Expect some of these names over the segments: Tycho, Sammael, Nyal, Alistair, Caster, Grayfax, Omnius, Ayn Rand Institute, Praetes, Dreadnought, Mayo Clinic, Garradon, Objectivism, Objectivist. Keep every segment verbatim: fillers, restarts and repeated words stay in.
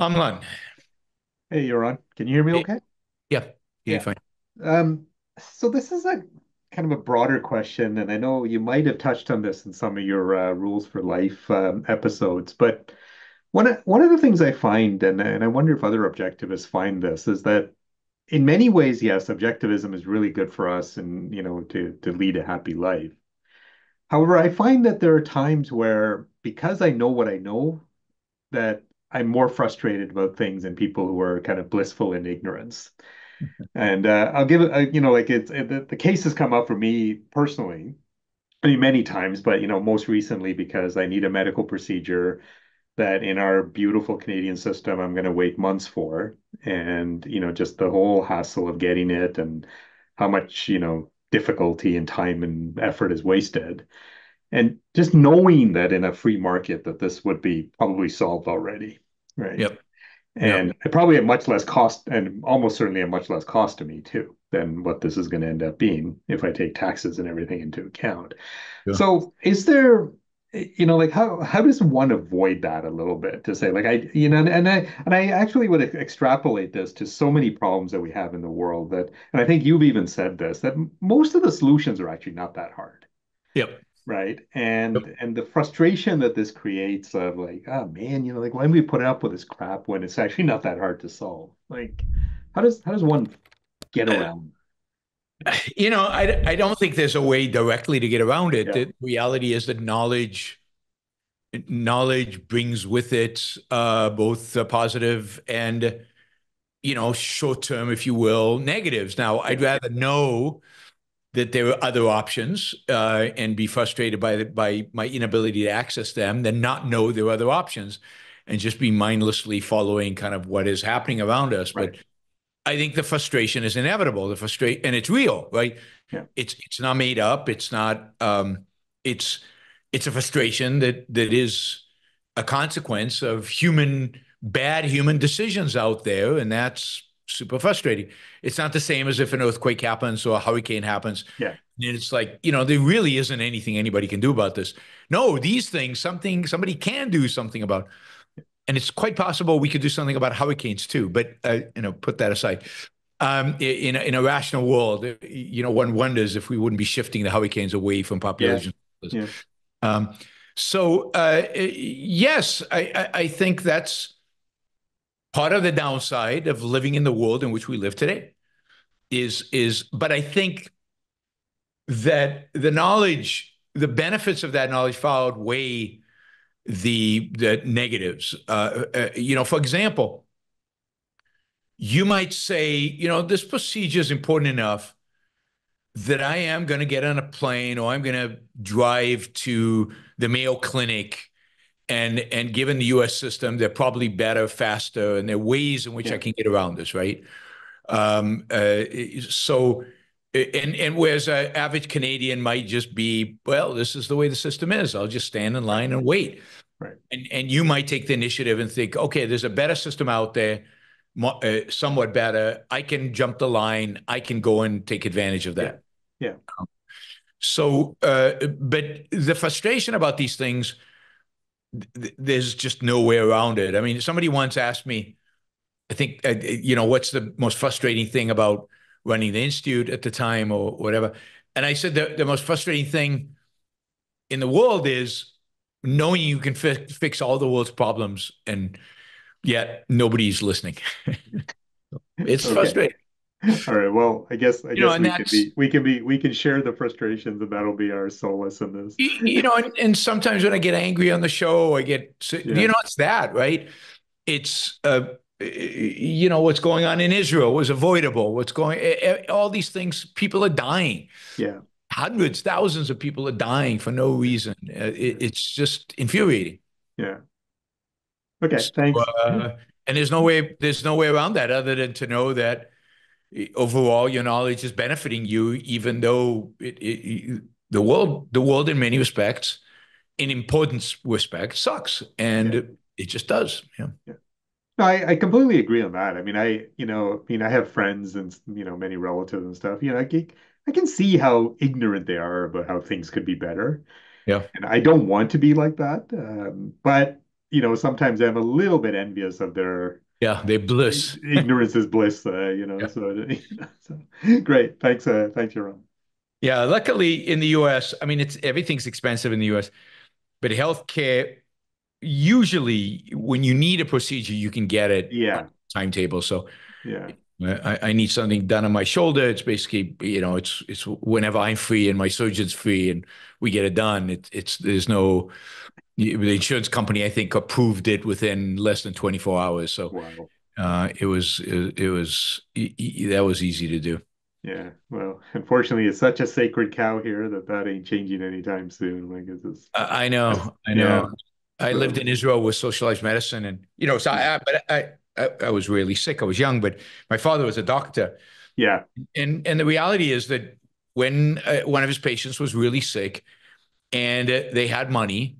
I'm on. Hey, you're on. Can you hear me okay? Yeah. Yeah, yeah. Fine. Um, so this is a kind of a broader question, and I know you might have touched on this in some of your uh, Rules for Life um, episodes, but one of, one of the things I find, and, and I wonder if other objectivists find this, is that in many ways, yes, objectivism is really good for us and, you know, to, to lead a happy life. However, I find that there are times where, because I know what I know, that I'm more frustrated about things than people who are kind of blissful in ignorance. And uh, I'll give it, uh, you know, like it's it, the, the case has come up for me personally, I mean, many times, but, you know, most recently because I need a medical procedure that in our beautiful Canadian system, I'm going to wait months for. And, you know, just the whole hassle of getting it and how much, you know, difficulty and time and effort is wasted. And just knowing that in a free market that this would be probably solved already, right? Yep. And yep. probably at much less cost, and almost certainly at much less cost to me too, than what this is going to end up being if I take taxes and everything into account. Yeah. So is there, you know, like how how does one avoid that a little bit to say like, I, you know, and, and I and I actually would extrapolate this to so many problems that we have in the world that, and I think you've even said this, that most of the solutions are actually not that hard. Yep. Right. And yep. and the frustration that this creates of like, oh man, you know, like why do we put up with this crap when it's actually not that hard to solve? Like, how does how does one get around? Uh, you know, I, I don't think there's a way directly to get around it. Yeah. The reality is that knowledge knowledge brings with it uh, both uh, positive and, you know, short term, if you will, negatives. Now, I'd rather know that there are other options uh, and be frustrated by the, by my inability to access them than not know there are other options and just be mindlessly following kind of what is happening around us. Right. But I think the frustration is inevitable. The frustration, and it's real, right? Yeah. It's it's not made up. It's not. Um, it's it's a frustration that that is a consequence of human bad human decisions out there, and that's super frustrating. It's not the same as if an earthquake happens or a hurricane happens. Yeah. And it's like, you know, there really isn't anything anybody can do about this. No, these things, something, somebody can do something about. And it's quite possible we could do something about hurricanes too, but, uh, you know, put that aside. Um, in, in a rational world, you know, one wonders if we wouldn't be shifting the hurricanes away from populations. Yeah. Yeah. Um, so, uh, yes, I, I, I think that's part of the downside of living in the world in which we live today is, is, but I think that the knowledge, the benefits of that knowledge far outweigh the, the negatives. Uh, uh, you know, for example, you might say, you know, this procedure is important enough that I am going to get on a plane or I'm going to drive to the Mayo Clinic. And, and given the U S system, they're probably better, faster, and there are ways in which yeah. I can get around this, right? Um, uh, so, and, and whereas an average Canadian might just be, well, this is the way the system is. I'll just stand in line and wait. Right. And, and you might take the initiative and think, okay, there's a better system out there, more, uh, somewhat better. I can jump the line. I can go and take advantage of that. Yeah. yeah. Um, so, uh, but the frustration about these things, there's just no way around it. I mean, somebody once asked me, I think, uh, you know, what's the most frustrating thing about running the Institute at the time or whatever? And I said the, the most frustrating thing in the world is knowing you can fi fix all the world's problems and yet nobody's listening. It's okay. Frustrating. All right. Well, I guess I you guess know, we, can be, we can be we can share the frustrations, and that'll be our solace in this. You, you know, and, and sometimes when I get angry on the show, I get yeah. you know it's that right. It's uh, you know what's going on in Israel was avoidable. What's going all these things? People are dying. Yeah, hundreds, thousands of people are dying for no reason. It, it's just infuriating. Yeah. Okay. So, thanks. Uh, and there's no way there's no way around that other than to know that. Overall, your knowledge is benefiting you, even though it, it, the world, the world in many respects, in important respects, sucks, and yeah. it just does. Yeah, yeah. No, I, I completely agree on that. I mean, I, you know, I mean, I have friends and you know many relatives and stuff. You know, I can, I can see how ignorant they are about how things could be better. Yeah, and I don't want to be like that, um, but you know, sometimes I'm a little bit envious of their... Yeah, they bliss. Ignorance is bliss, uh, you know. Yeah. So, you know, so great. Thanks, uh, thanks, Yaron. Yeah, luckily in the U S, I mean, it's everything's expensive in the U S, but healthcare, usually when you need a procedure, you can get it. Yeah. On timetable. So, yeah, I, I need something done on my shoulder. It's basically, you know, it's it's whenever I'm free and my surgeon's free and we get it done. It, it's there's no. The insurance company, I think, approved it within less than twenty-four hours. So wow. uh, it was, it, it was, e e that was easy to do. Yeah. Well, unfortunately, it's such a sacred cow here that that ain't changing anytime soon. Like it's just, I know, I know. Yeah. I lived in Israel with socialized medicine, and you know, so I, but I, I, I was really sick. I was young, but my father was a doctor. Yeah. And and the reality is that when uh, one of his patients was really sick, and uh, they had money,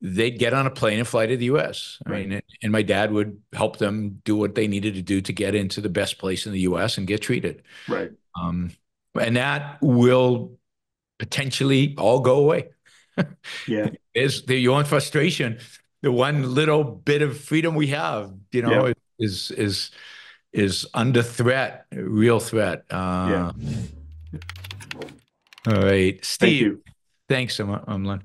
they'd get on a plane and fly to the U S. I right. mean, and my dad would help them do what they needed to do to get into the best place in the U S and get treated. Right. Um, and that will potentially all go away. Yeah. Is the, your own frustration, the one little bit of freedom we have, you know, yeah. is, is, is under threat, real threat. Uh, yeah. All right, Steve. Thank you. Thanks so much, Amlan.